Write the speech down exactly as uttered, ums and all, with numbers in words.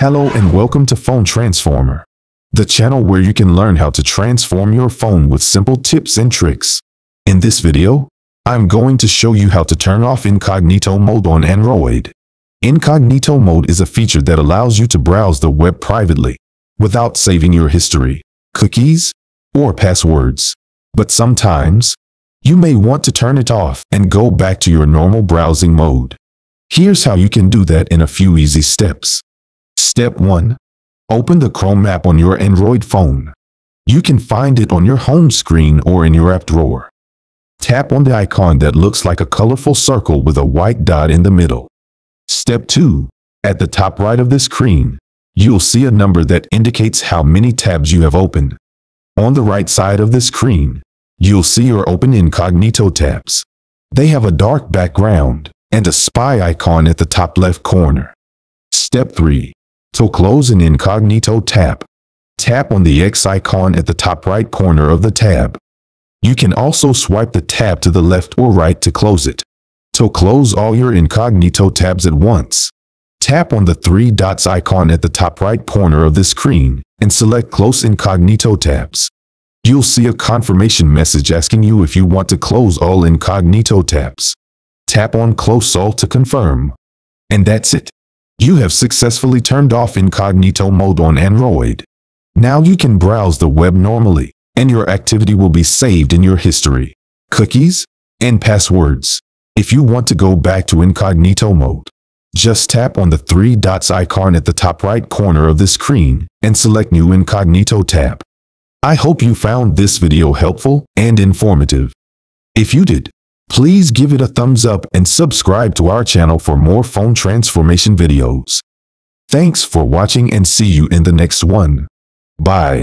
Hello and welcome to Phone Transformer, the channel where you can learn how to transform your phone with simple tips and tricks. In this video, I'm going to show you how to turn off incognito mode on Android. Incognito mode is a feature that allows you to browse the web privately, without saving your history, cookies, or passwords. But sometimes, you may want to turn it off and go back to your normal browsing mode. Here's how you can do that in a few easy steps. Step one. Open the Chrome app on your Android phone. You can find it on your home screen or in your app drawer. Tap on the icon that looks like a colorful circle with a white dot in the middle. Step two. At the top right of the screen, you'll see a number that indicates how many tabs you have opened. On the right side of the screen, you'll see your open incognito tabs. They have a dark background and a spy icon at the top left corner. Step three. To close an incognito tab, tap on the X icon at the top right corner of the tab. You can also swipe the tab to the left or right to close it. To close all your incognito tabs at once, tap on the three dots icon at the top right corner of the screen and select Close Incognito Tabs. You'll see a confirmation message asking you if you want to close all incognito tabs. Tap on Close All to confirm. And that's it. You have successfully turned off incognito mode on Android. Now you can browse the web normally, and your activity will be saved in your history, cookies, and passwords. If you want to go back to incognito mode, just tap on the three dots icon at the top right corner of the screen and select New Incognito tab. I hope you found this video helpful and informative. If you did, please give it a thumbs up and subscribe to our channel for more phone transformation videos. Thanks for watching and see you in the next one. Bye.